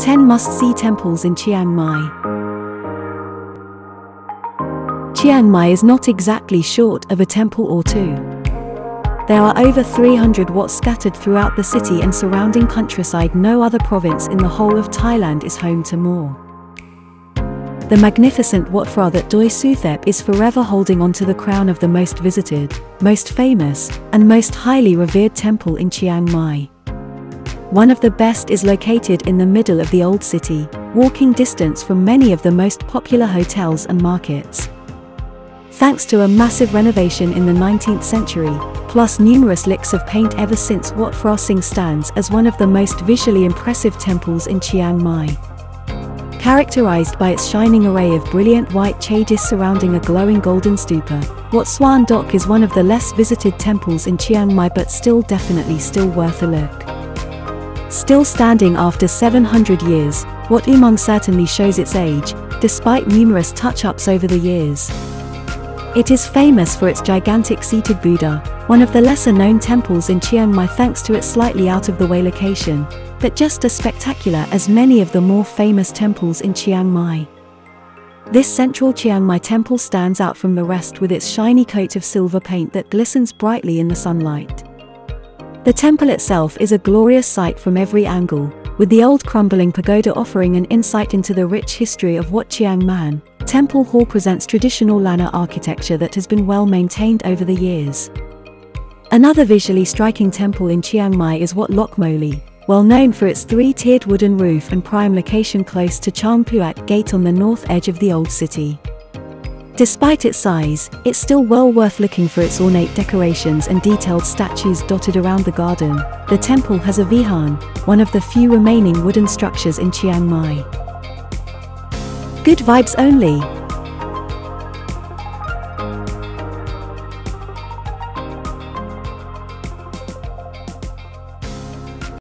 10 Must-See Temples in Chiang Mai. Chiang Mai is not exactly short of a temple or two. There are over 300 Wat scattered throughout the city and surrounding countryside. No other province in the whole of Thailand is home to more. The magnificent Wat Phra That Doi Suthep is forever holding on to the crown of the most visited, most famous, and most highly revered temple in Chiang Mai. One of the best is located in the middle of the old city, walking distance from many of the most popular hotels and markets. Thanks to a massive renovation in the 19th century, plus numerous licks of paint ever since, Wat Phra Singh stands as one of the most visually impressive temples in Chiang Mai. Characterized by its shining array of brilliant white chedis surrounding a glowing golden stupa, Wat Suan Dok is one of the less visited temples in Chiang Mai, but definitely still worth a look. Still standing after 700 years, Wat Umong certainly shows its age, despite numerous touch-ups over the years. It is famous for its gigantic seated Buddha, one of the lesser-known temples in Chiang Mai thanks to its slightly out-of-the-way location, but just as spectacular as many of the more famous temples in Chiang Mai. This central Chiang Mai temple stands out from the rest with its shiny coat of silver paint that glistens brightly in the sunlight. The temple itself is a glorious sight from every angle, with the old crumbling pagoda offering an insight into the rich history of Wat Chiang Man. Temple Hall presents traditional Lanna architecture that has been well maintained over the years. Another visually striking temple in Chiang Mai is Wat Lok Moli, well known for its three-tiered wooden roof and prime location close to Chang Puak Gate on the north edge of the old city. Despite its size, it's still well worth looking for its ornate decorations and detailed statues dotted around the garden. The temple has a vihan, one of the few remaining wooden structures in Chiang Mai. Good vibes only.